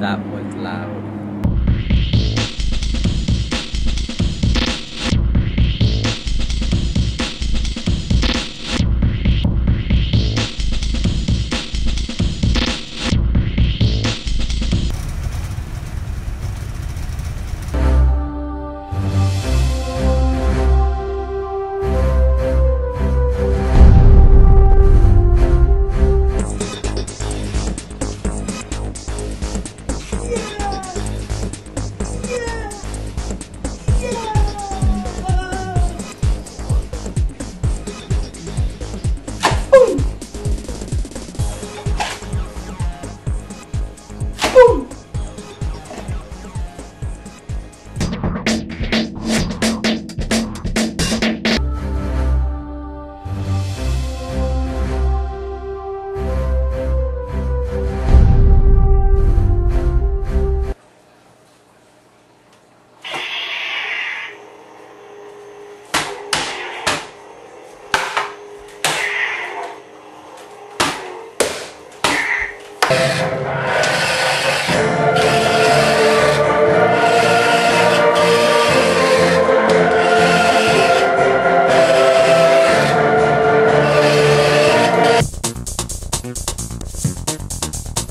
That was loud.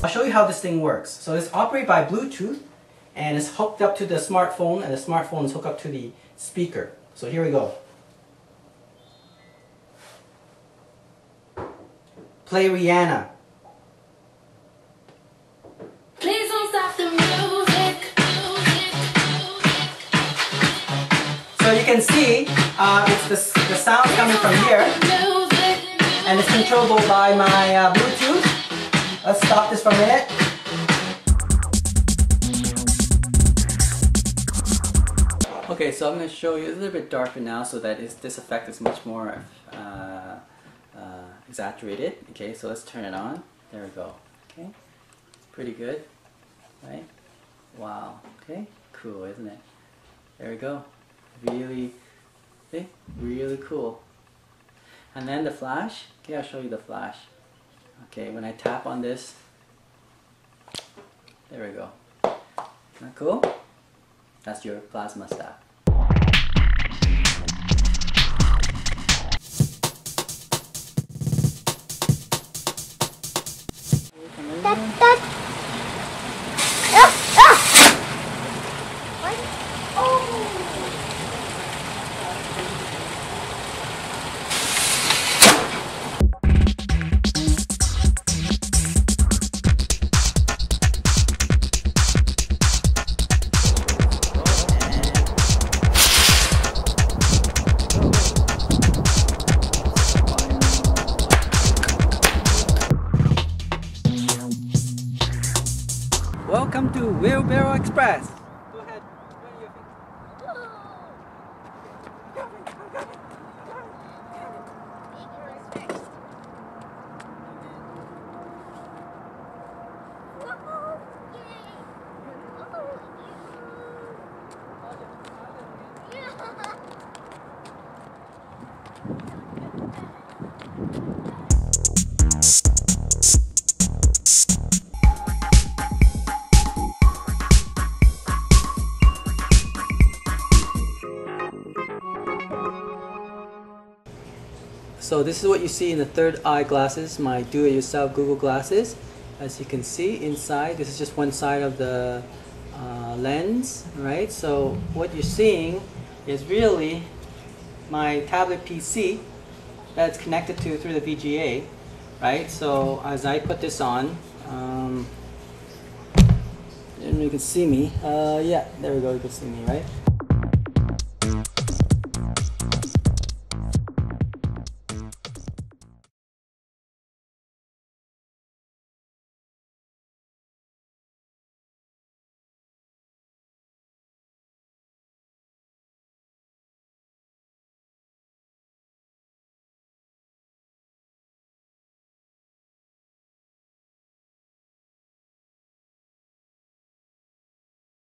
I'll show you how this thing works. So it's operated by Bluetooth and it's hooked up to the smartphone, and the smartphone is hooked up to the speaker. So here we go. Play Rihanna. Please don't stop the music. So you can see it's the sound coming from here, and it's controllable by my Bluetooth. Let's stop this for a minute. Okay, so I'm going to show you, it's a little bit darker now so that this effect is much more exaggerated. Okay, so let's turn it on. There we go. Okay, pretty good, right? Wow. Okay, cool, isn't it? There we go. Really, see? Really cool. And then the flash. Okay, I'll show you the flash. Okay, when I tap on this, there we go. Isn't that cool? That's your Plasma Staff. Welcome to Wheelbarrow Express. Go ahead. So this is what you see in the third eye glasses, my do-it-yourself Google Glasses. As you can see inside, this is just one side of the lens, right? So what you're seeing is really my tablet PC that's connected to through the VGA, right? So as I put this on, I don't know if you can see me. Yeah, there we go, you can see me, right?